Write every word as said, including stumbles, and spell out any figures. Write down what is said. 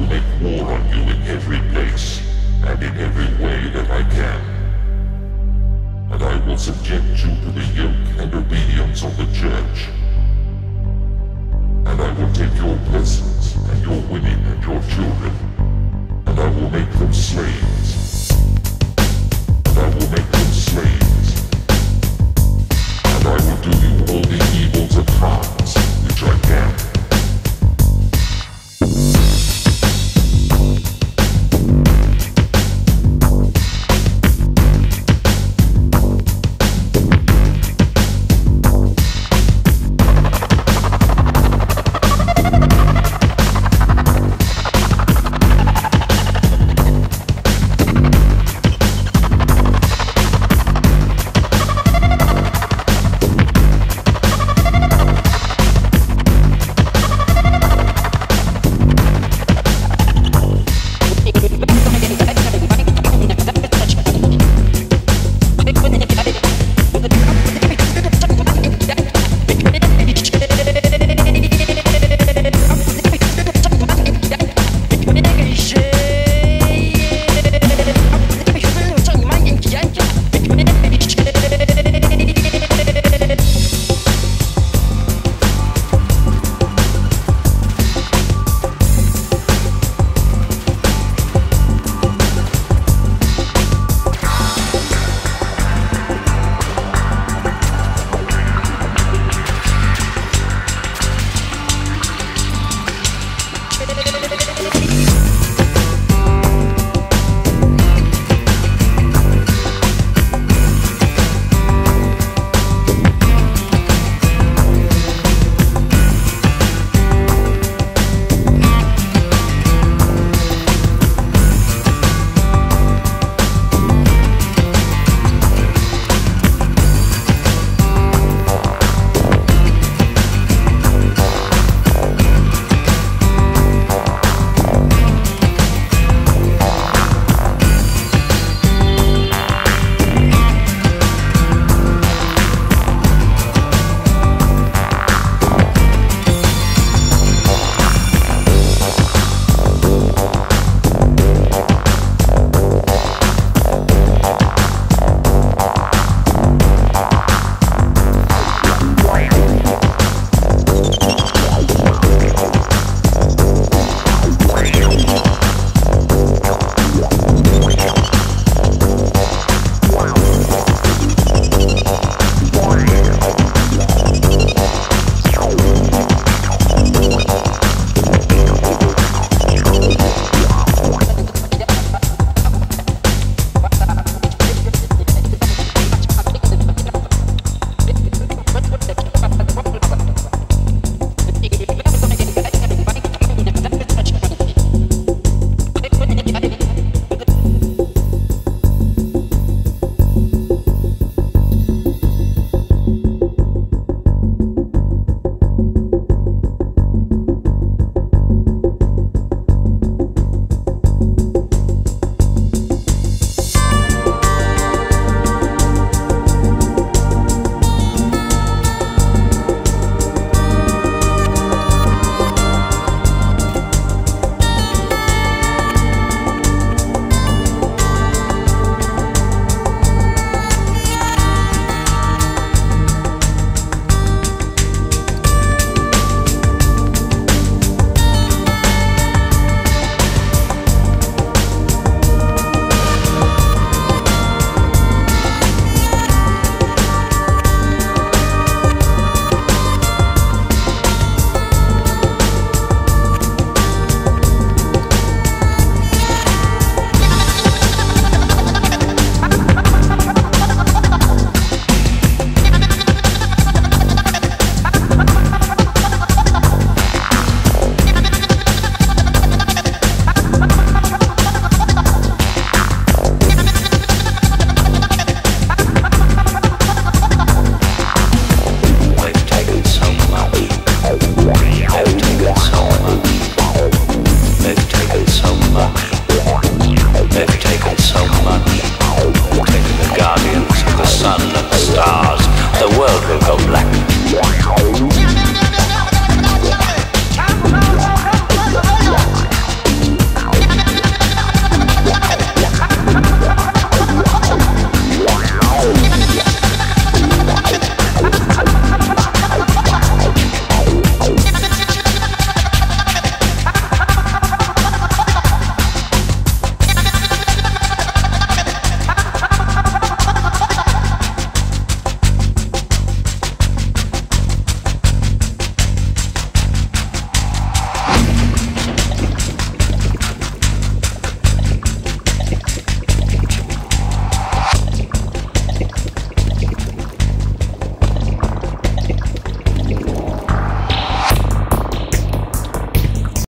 will make war on you in every place and in every way that I can. And I will subject you to the yoke and obedience of the Church. And I will take your blessings and your women and your children, and I will make them slaves. And I will make them slaves. And I will do you all the evils and harms which I can. Take some money.